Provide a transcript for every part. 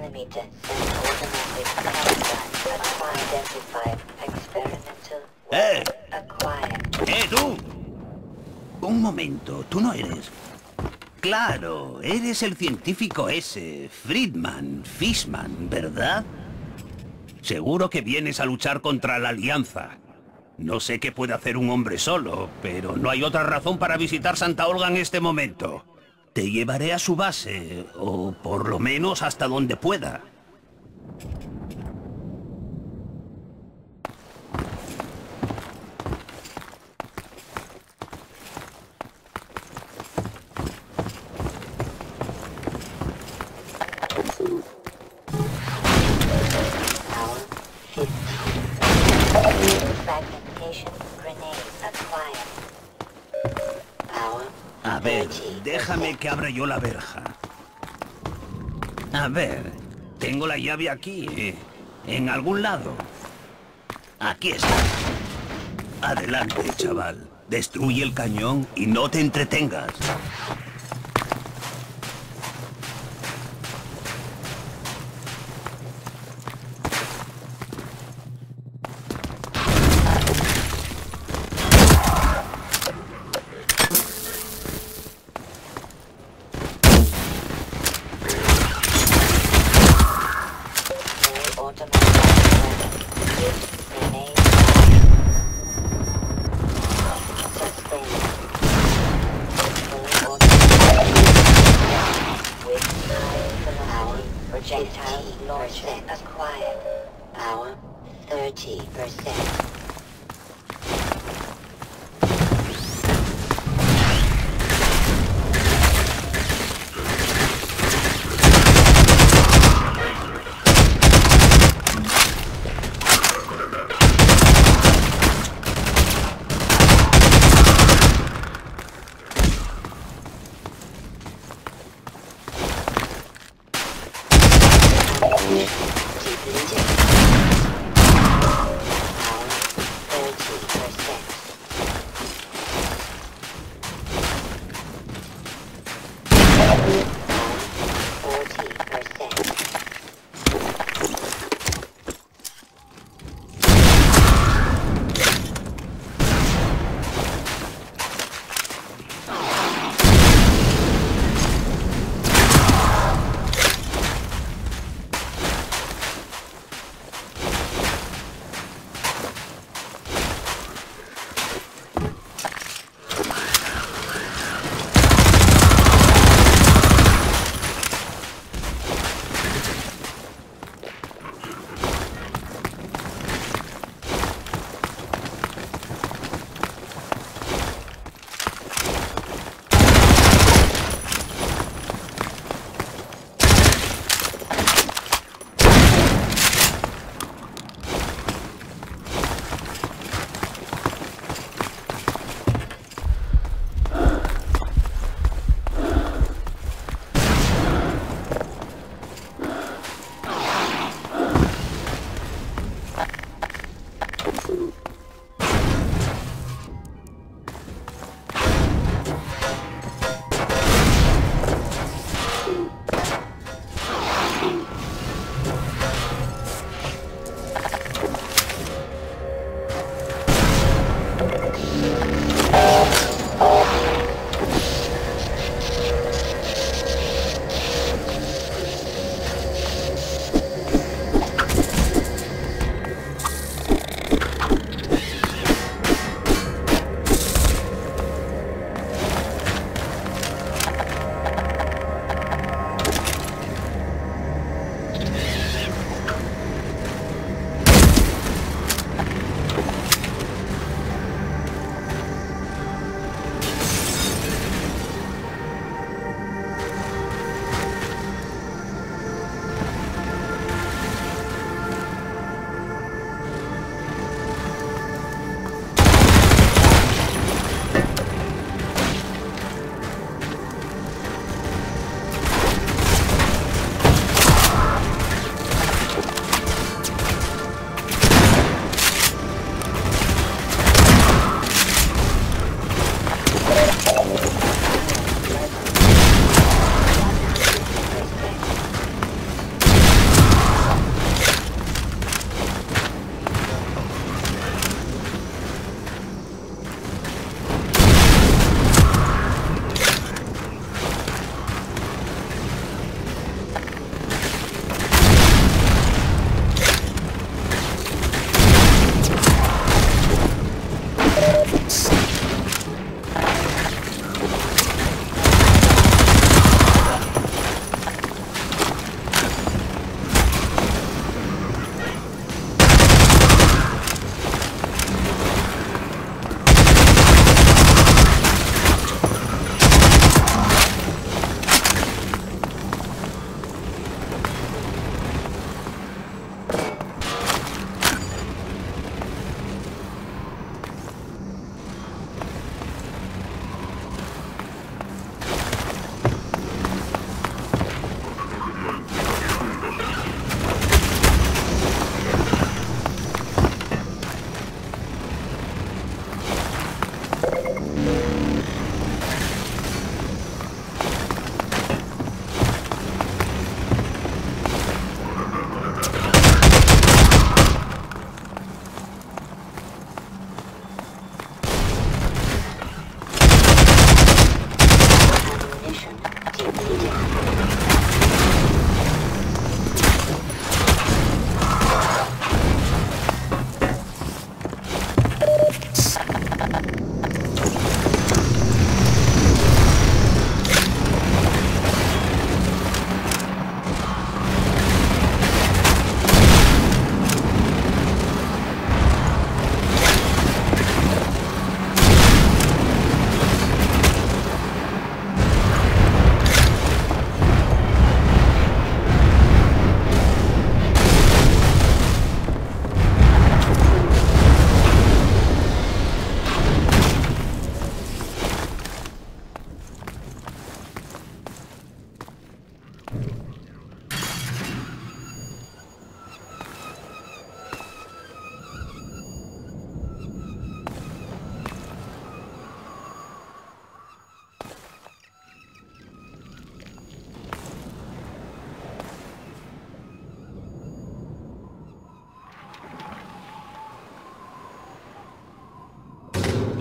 nanometer and automatic countdown at unidentified experimental acquired. ¡Tú! Un momento, tú no eres... Claro, eres el científico ese, Friedman, Fishman, ¿verdad? Seguro que vienes a luchar contra la Alianza. No sé qué puede hacer un hombre solo, pero no hay otra razón para visitar Santa Olga en este momento. Te llevaré a su base, o por lo menos hasta donde pueda. A ver, déjame que abra yo la verja. A ver, tengo la llave aquí, en algún lado. Aquí está. Adelante, chaval. Destruye el cañón y no te entretengas. Projectile launch acquired. Power 30%. Keep it in.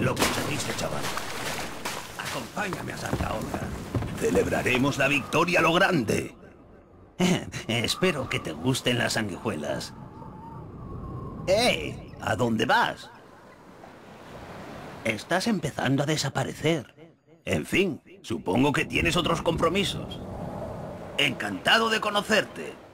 lo conseguiste, chaval. Acompáñame a Santa Olga. Celebraremos la victoria a lo grande. Espero que te gusten las sanguijuelas. ¡Eh! ¿A dónde vas? Estás empezando a desaparecer. En fin, supongo que tienes otros compromisos. Encantado de conocerte.